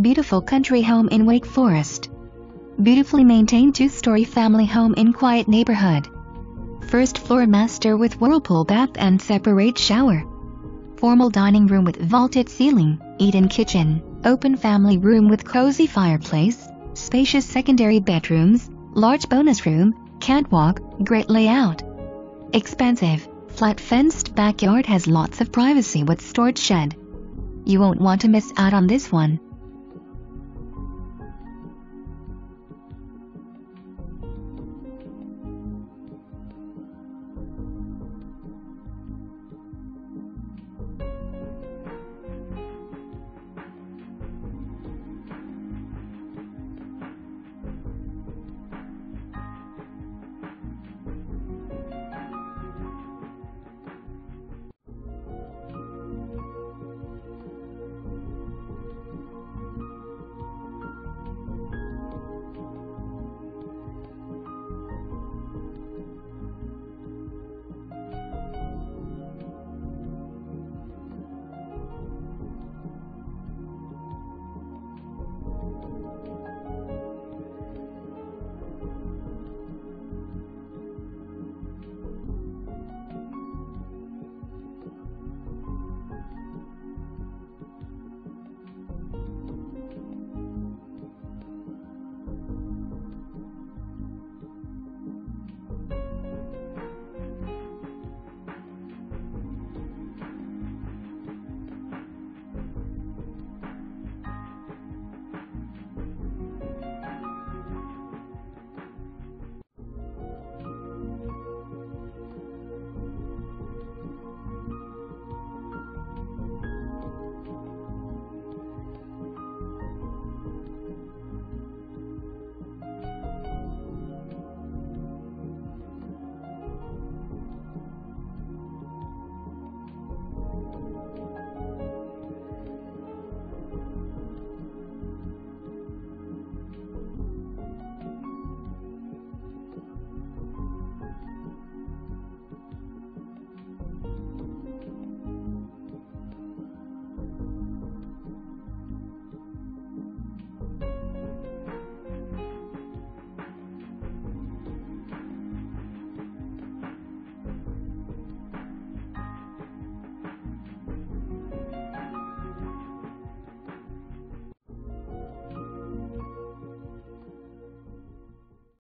Beautiful country home in Wake Forest. Beautifully maintained two-story family home in quiet neighborhood. First floor master with whirlpool bath and separate shower. Formal dining room with vaulted ceiling, eat-in kitchen, open family room with cozy fireplace, spacious secondary bedrooms, large bonus room, catwalk, great layout. Expansive, flat-fenced backyard has lots of privacy with storage shed. You won't want to miss out on this one.